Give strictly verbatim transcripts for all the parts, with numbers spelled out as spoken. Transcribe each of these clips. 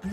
Blue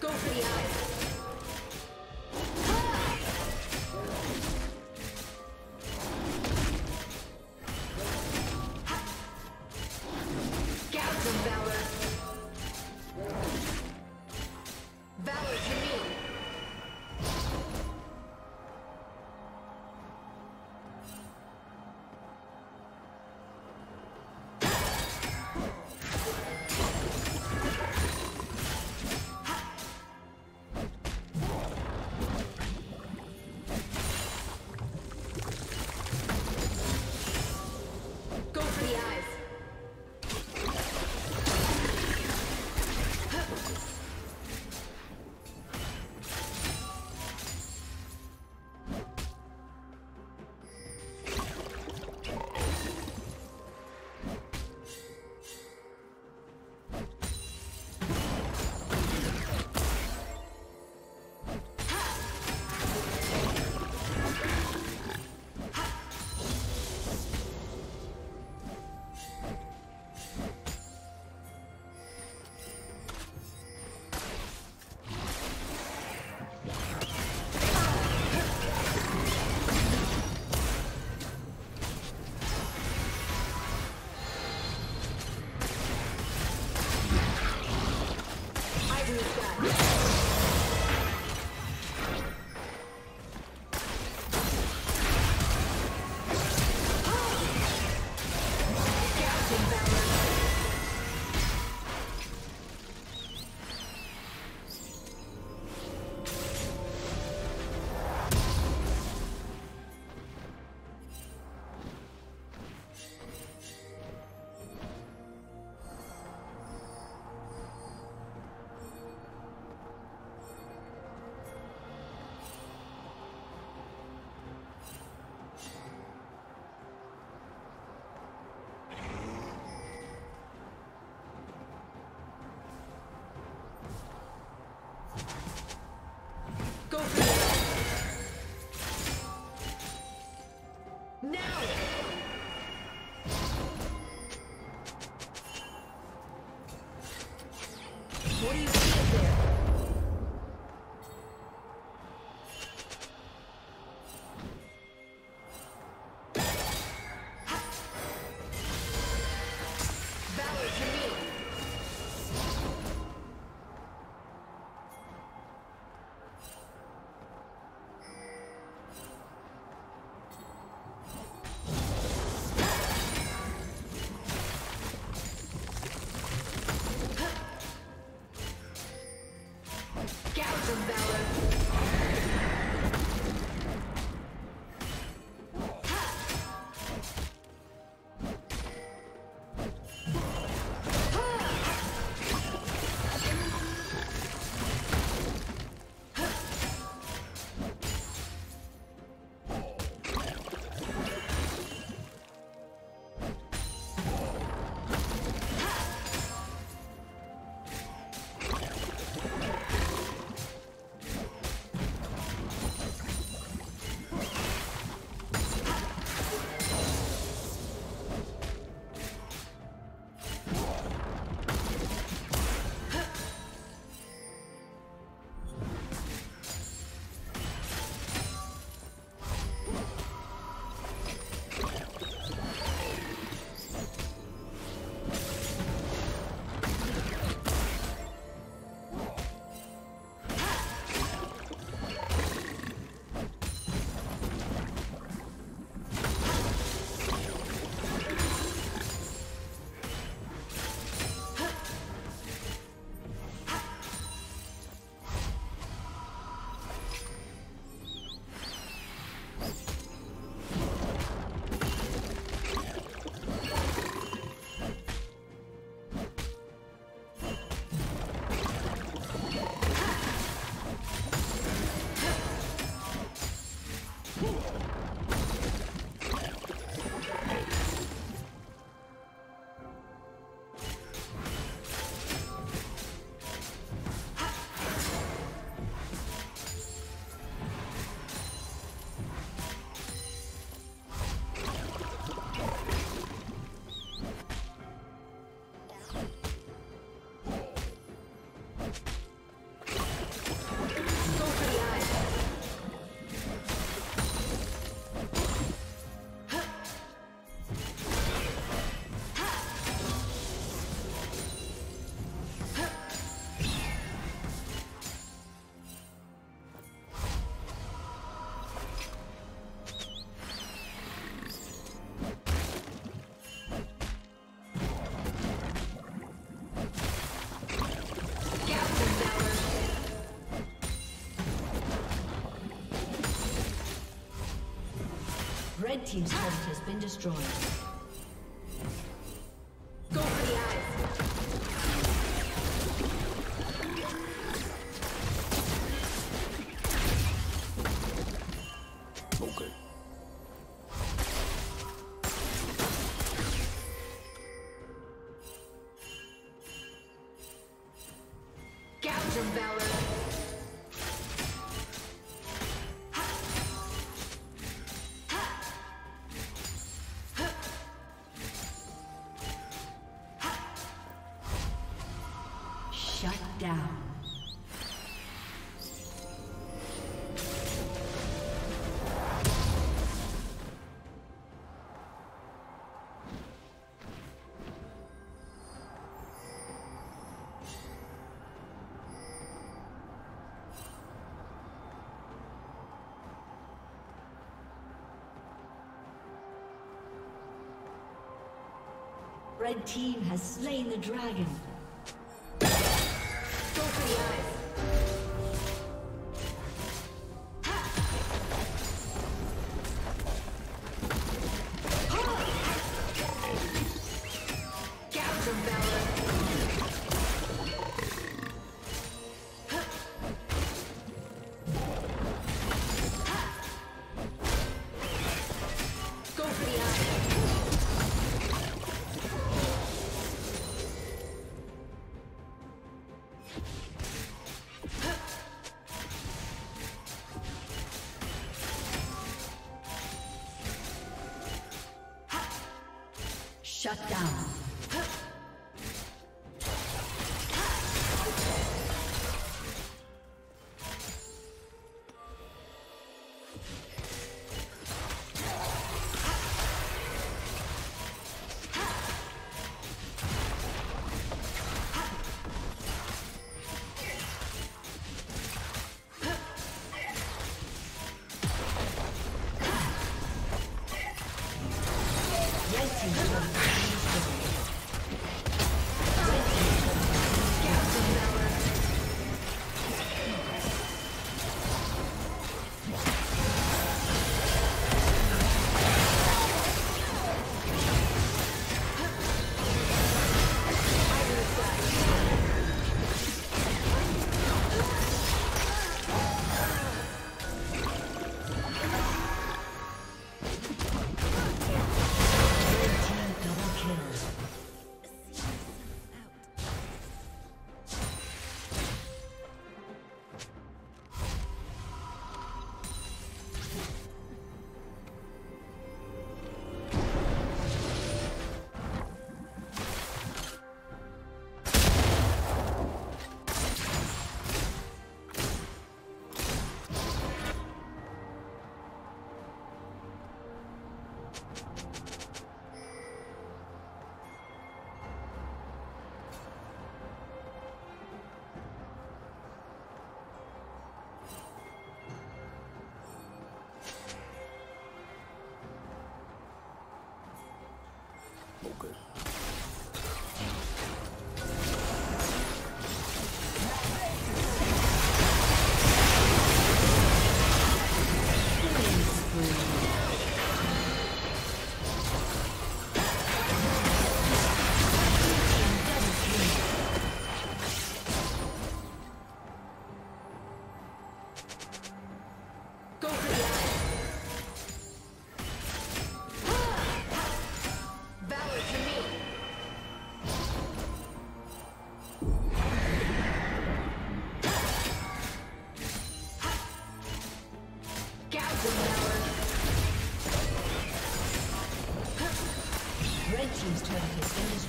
Go for the eyes. You What do you see up there? Red team's turret has been destroyed. Go for the eyes. Okay. Gouge of Valor. Red team has slain the dragon. Go for the eyes. Shut down.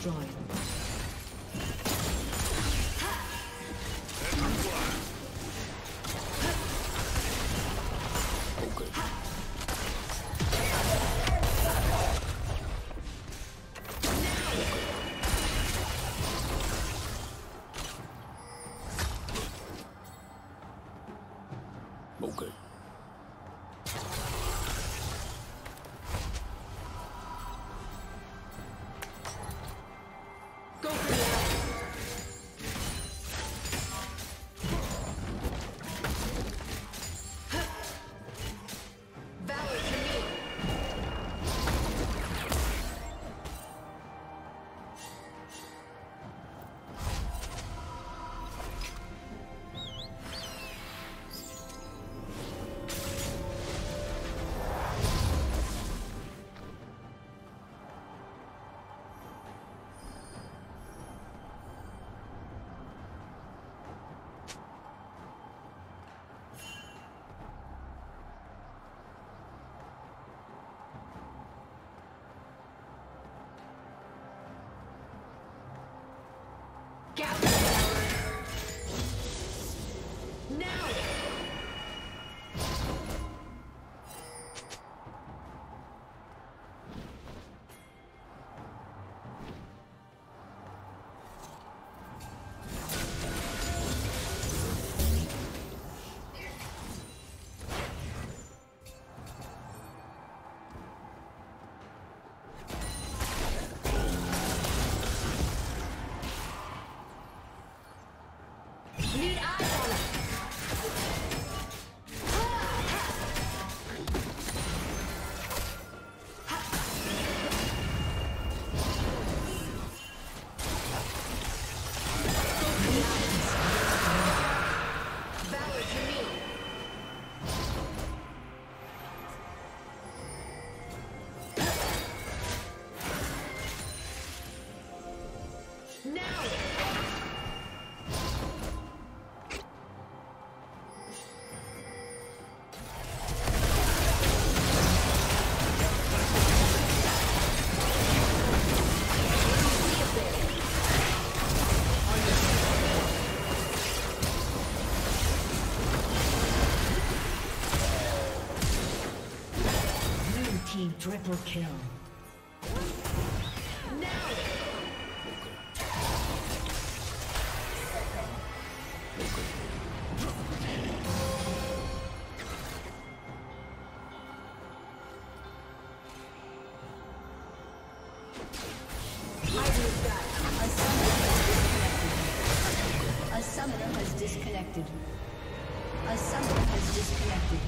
destroyed. Gather now. Triple kill. Now. A summoner has disconnected. A summoner has disconnected. A summoner has disconnected.